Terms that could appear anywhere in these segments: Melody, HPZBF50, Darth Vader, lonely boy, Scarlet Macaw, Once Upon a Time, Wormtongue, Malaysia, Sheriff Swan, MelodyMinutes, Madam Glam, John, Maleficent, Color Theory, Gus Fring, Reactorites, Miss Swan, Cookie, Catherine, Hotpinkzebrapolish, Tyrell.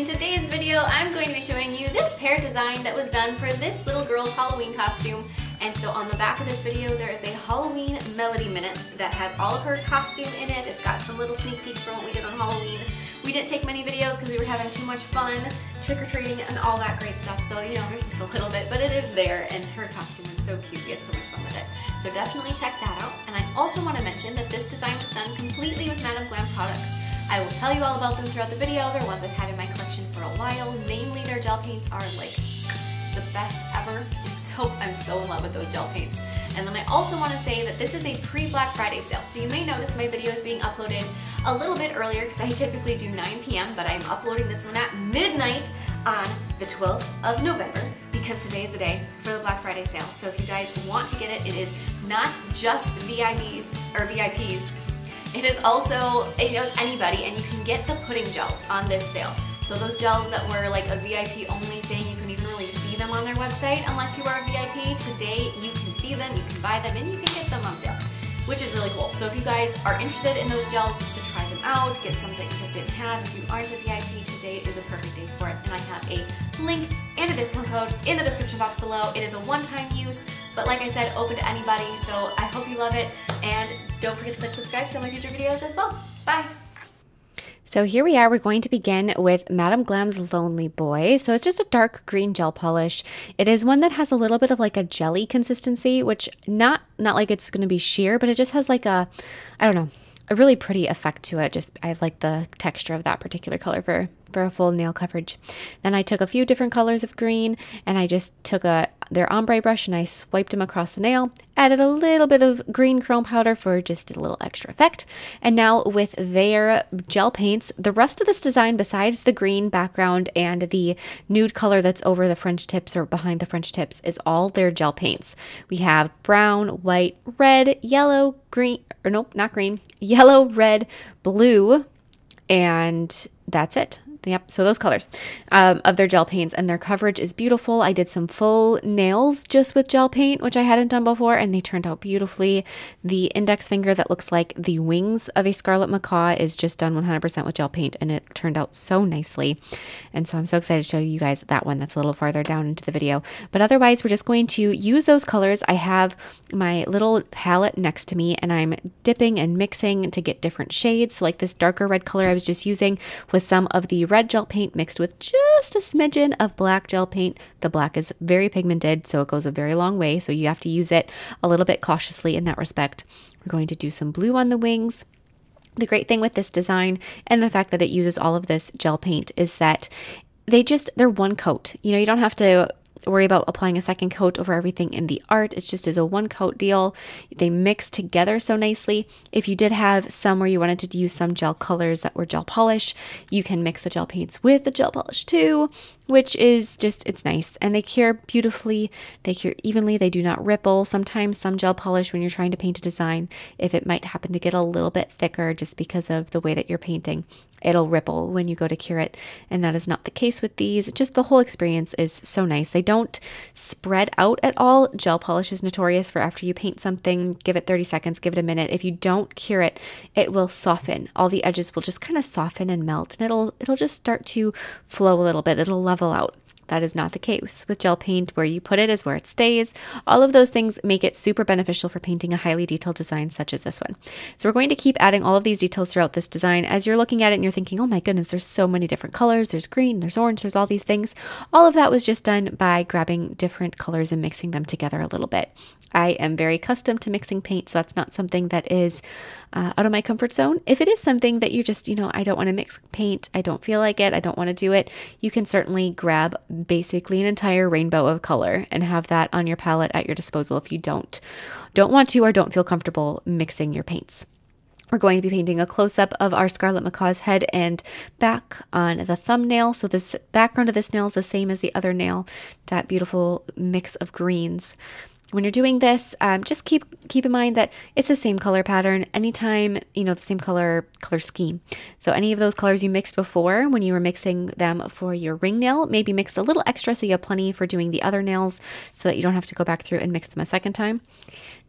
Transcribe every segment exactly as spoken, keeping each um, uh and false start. in today's video I'm going to be showing you this pair design that was done for this little girl's Halloween costume. And so on the back of this video there is a Halloween Melody Minutes that has all of her costume in it. It's got some little sneak peeks from what we did on Halloween. We didn't take many videos because we were having too much fun trick-or-treating and all that great stuff, so you know, there's just a little bit, but it is there, and her costume is so cute. We had so much fun with it, so definitely check that out. And I also want to mention that this design was done completely with Madam Glam products. I will tell you all about them throughout the video. They're ones I've had in my collection for a while. Mainly their gel paints are like the best ever. I'm so, I'm so in love with those gel paints. And then I also want to say that this is a pre-Black Friday sale. So you may notice my video is being uploaded a little bit earlier because I typically do nine p m but I'm uploading this one at midnight on the twelfth of November because today is the day for the Black Friday sale. So if you guys want to get it, it is not just V I Ps or V I Ps. It is also, you know, it's anybody, and you can get to pudding gels on this sale. So those gels that were like a V I P only thing, you couldn't even really see them on their website unless you are a V I P. Today you can see them, you can buy them, and you can get them on sale, which is really cool. So if you guys are interested in those gels, just to try them out, get some that you didn't have. If you aren't a V I P, today is a perfect day for it. And I have a link and a discount code in the description box below. It is a one-time use, but like I said, open to anybody. So I hope you love it, and don't forget to click subscribe to my future videos as well. Bye! So here we are, we're going to begin with Madam Glam's Lonely Boy. So it's just a dark green gel polish. It is one that has a little bit of like a jelly consistency, which not not like it's going to be sheer, but it just has like a, I don't know, a really pretty effect to it. Just I like the texture of that particular color for, for a full nail coverage. Then I took a few different colors of green, and I just took a their ombre brush and I swiped them across the nail, added a little bit of green chrome powder for just a little extra effect. And now with their gel paints, the rest of this design, besides the green background and the nude color that's over the French tips or behind the French tips, is all their gel paints. We have brown, white, red, yellow, green, or nope, not green, yellow, red, blue, and that's it. Yep, so those colors um, of their gel paints, and their coverage is beautiful. I did some full nails just with gel paint, which I hadn't done before, and they turned out beautifully. The index finger that looks like the wings of a scarlet macaw is just done one hundred percent with gel paint, and it turned out so nicely. And so I'm so excited to show you guys that one that's a little farther down into the video. But otherwise, we're just going to use those colors. I have my little palette next to me, and I'm dipping and mixing to get different shades. So like this darker red color I was just using was some of the red gel paint mixed with just a smidgen of black gel paint. The black is very pigmented, so it goes a very long way, so you have to use it a little bit cautiously in that respect. We're going to do some blue on the wings. The great thing with this design and the fact that it uses all of this gel paint is that they just, they're one coat. You know, you don't have to worry about applying a second coat over everything in the art. It's just as a one coat deal. They mix together so nicely. If you did have some where you wanted to use some gel colors that were gel polish, you can mix the gel paints with the gel polish too, which is just, it's nice. And they cure beautifully. They cure evenly. They do not ripple. Sometimes some gel polish, when you're trying to paint a design, if it might happen to get a little bit thicker just because of the way that you're painting, it'll ripple when you go to cure it. And that is not the case with these. Just the whole experience is so nice. They don't spread out at all. Gel polish is notorious for after you paint something, give it thirty seconds, give it a minute. If you don't cure it, it will soften. All the edges will just kind of soften and melt, and it'll it'll just start to flow a little bit. It'll level out. That is not the case with gel paint. Where you put it is where it stays. All of those things make it super beneficial for painting a highly detailed design such as this one. So we're going to keep adding all of these details throughout this design. As you're looking at it and you're thinking, oh my goodness, there's so many different colors. There's green, there's orange, there's all these things. All of that was just done by grabbing different colors and mixing them together a little bit. I am very accustomed to mixing paint, so that's not something that is uh, out of my comfort zone. If it is something that you're just, you know, I don't want to mix paint, I don't feel like it, I don't want to do it, you can certainly grab basically an entire rainbow of color and have that on your palette at your disposal if you don't don't want to or don't feel comfortable mixing your paints. We're going to be painting a close-up of our Scarlet Macaw's head and back on the thumbnail. So this background of this nail is the same as the other nail, that beautiful mix of greens. when you're doing this, um, just keep keep in mind that it's the same color pattern anytime, you know, the same color color scheme. So any of those colors you mixed before when you were mixing them for your ring nail, maybe mix a little extra so you have plenty for doing the other nails so that you don't have to go back through and mix them a second time.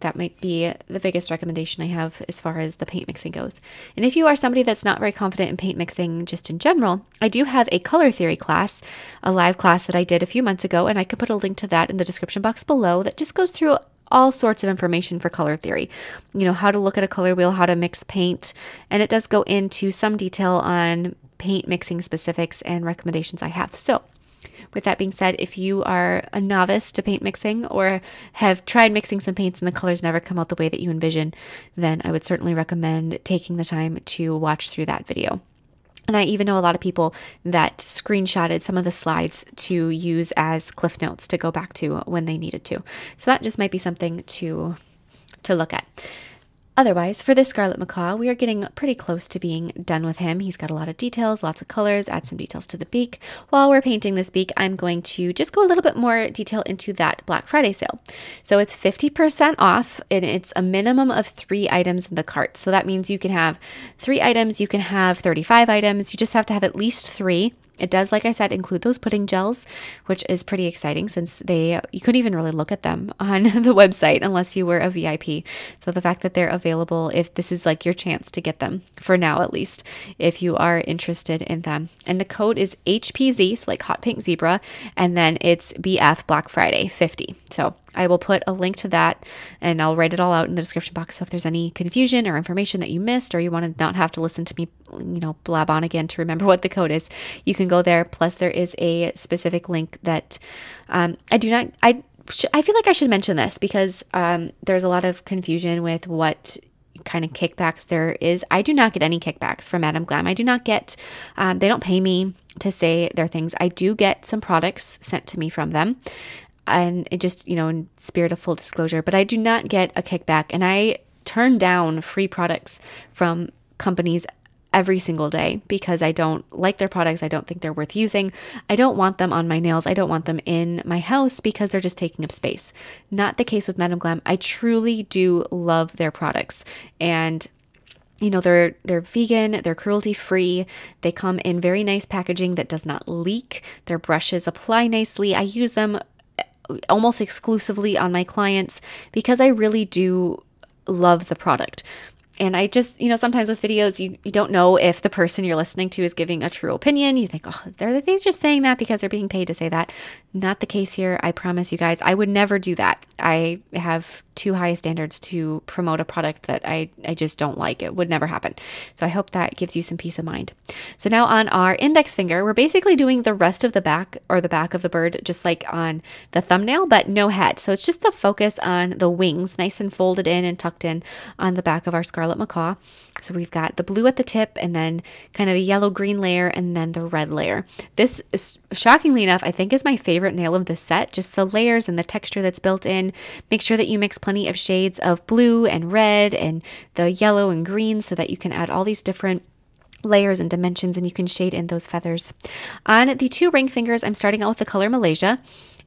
That might be the biggest recommendation I have as far as the paint mixing goes. And if you are somebody that's not very confident in paint mixing just in general, I do have a color theory class, a live class that I did a few months ago, and I can put a link to that in the description box below that just goes through all sorts of information for color theory. You know, how to look at a color wheel, how to mix paint, and it does go into some detail on paint mixing specifics and recommendations I have. So with that being said, if you are a novice to paint mixing or have tried mixing some paints and the colors never come out the way that you envision, then I would certainly recommend taking the time to watch through that video. And I even know a lot of people that screenshotted some of the slides to use as cliff notes to go back to when they needed to. So that just might be something to, to look at. Otherwise, for this Scarlet Macaw, we are getting pretty close to being done with him. He's got a lot of details, lots of colors, add some details to the beak. While we're painting this beak, I'm going to just go a little bit more detail into that Black Friday sale. So it's fifty percent off, and it's a minimum of three items in the cart. So that means you can have three items, you can have thirty-five items, you just have to have at least three. It does, like I said, include those pudding gels, which is pretty exciting since they you couldn't even really look at them on the website unless you were a V I P. So the fact that they're available, if this is like your chance to get them, for now at least, if you are interested in them. And the code is H P Z, so like Hot Pink Zebra, and then it's B F Black Friday fifty. So I will put a link to that and I'll write it all out in the description box. So if there's any confusion or information that you missed or you want to not have to listen to me, you know, blab on again to remember what the code is, you can go there. Plus there is a specific link that um, I do not, I, I feel like I should mention this because um, there's a lot of confusion with what kind of kickbacks there is. I do not get any kickbacks from Madam Glam. I do not get, um, they don't pay me to say their things. I do get some products sent to me from them. And it just, you know, in spirit of full disclosure, but I do not get a kickback, and I turn down free products from companies every single day because I don't like their products. I don't think they're worth using. I don't want them on my nails. I don't want them in my house because they're just taking up space. Not the case with Madam Glam. I truly do love their products, and you know, they're they're vegan, they're cruelty-free, they come in very nice packaging that does not leak. Their brushes apply nicely. I use them almost exclusively on my clients because I really do love the product. And I just, you know, sometimes with videos, you, you don't know if the person you're listening to is giving a true opinion. You think, oh, they're, they're just saying that because they're being paid to say that. Not the case here. I promise you guys, I would never do that. I have too high standards to promote a product that I, I just don't like. It would never happen. So I hope that gives you some peace of mind. So now on our index finger, we're basically doing the rest of the back or the back of the bird, just like on the thumbnail, but no head. So it's just the focus on the wings, nice and folded in and tucked in on the back of our Scarlet Macaw. So we've got the blue at the tip and then kind of a yellow green layer and then the red layer. This is, shockingly enough, I think is my favorite nail of this set, just the layers and the texture that's built in. Make sure that you mix plenty of shades of blue and red and the yellow and green so that you can add all these different layers and dimensions and you can shade in those feathers. On the two ring fingers, I'm starting out with the color Malaysia.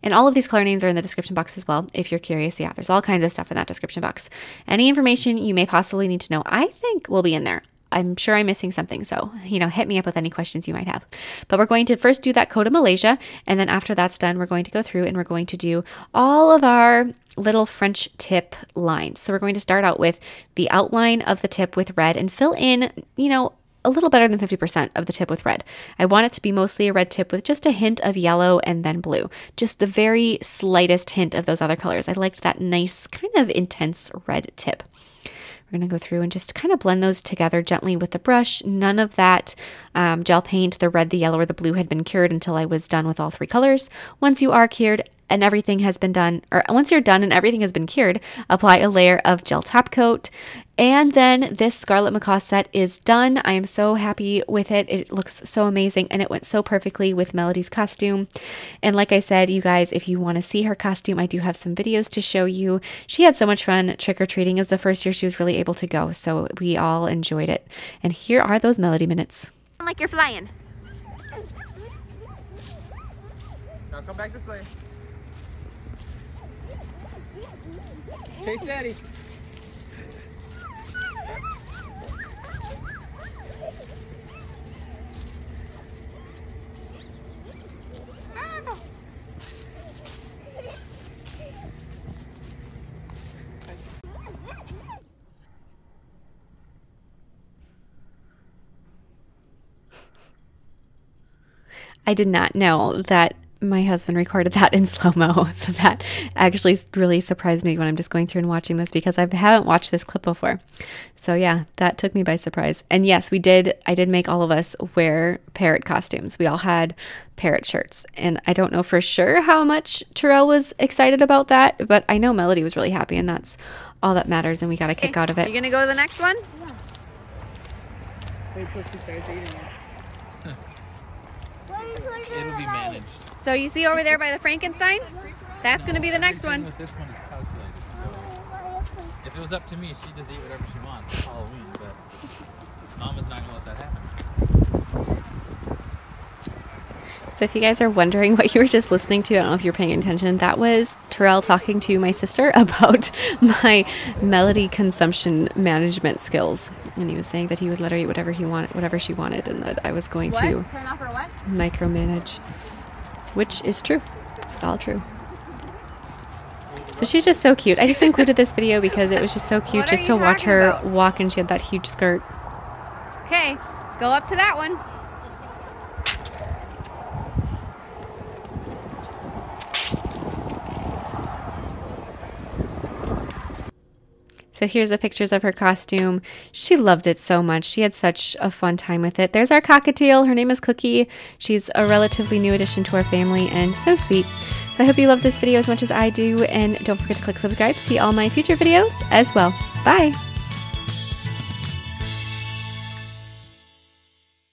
And all of these color names are in the description box as well, if you're curious. Yeah, there's all kinds of stuff in that description box. Any information you may possibly need to know, I think will be in there. I'm sure I'm missing something, so, you know, hit me up with any questions you might have. But we're going to first do that code of Malaysia, and then after that's done, we're going to go through and we're going to do all of our little French tip lines. So we're going to start out with the outline of the tip with red and fill in, you know, a little better than fifty percent of the tip with red. I want it to be mostly a red tip with just a hint of yellow and then blue, just the very slightest hint of those other colors. I liked that nice kind of intense red tip. We're gonna go through and just kind of blend those together gently with the brush. None of that um, gel paint, the red, the yellow, or the blue had been cured until I was done with all three colors. Once you are cured, and everything has been done, or once you're done and everything has been cured, apply a layer of gel top coat. And then this Scarlet Macaw set is done. I am so happy with it. It looks so amazing, and it went so perfectly with Melody's costume. And like I said, you guys, if you want to see her costume, I do have some videos to show you. She had so much fun trick-or-treating. It was the first year she was really able to go, so we all enjoyed it. And here are those Melody minutes. I'm like you're flying. Now come back this way. Stay steady. I did not know that my husband recorded that in slow-mo, so that actually really surprised me when I'm just going through and watching this, because I haven't watched this clip before. So yeah, that took me by surprise. And yes, we did, I did make all of us wear parrot costumes. We all had parrot shirts, and I don't know for sure how much Tyrell was excited about that, but I know Melody was really happy, and that's all that matters, and we got a okay. kick out of it. You gonna go to the next one? Yeah. Wait till she starts eating it. It'll be managed. So you see over there by the Frankenstein? That's no, going to be the next one. With this one is calculated, so if it was up to me, she'd just eat whatever she wants. It's Halloween, but Mama's not going to let that happen. So if you guys are wondering what you were just listening to, I don't know if you're paying attention, that was Tyrell talking to my sister about my Melody consumption management skills. And he was saying that he would let her eat whatever he wanted, whatever she wanted, and that I was going what? to micromanage, which is true. It's all true. So she's just so cute. I just included this video because it was just so cute just to watch her about? walk, and she had that huge skirt. Okay, go up to that one. So here's the pictures of her costume. She loved it so much. She had such a fun time with it. There's our cockatiel. Her name is Cookie. She's a relatively new addition to our family and so sweet. So I hope you loved this video as much as I do, and don't forget to click subscribe to see all my future videos as well. Bye!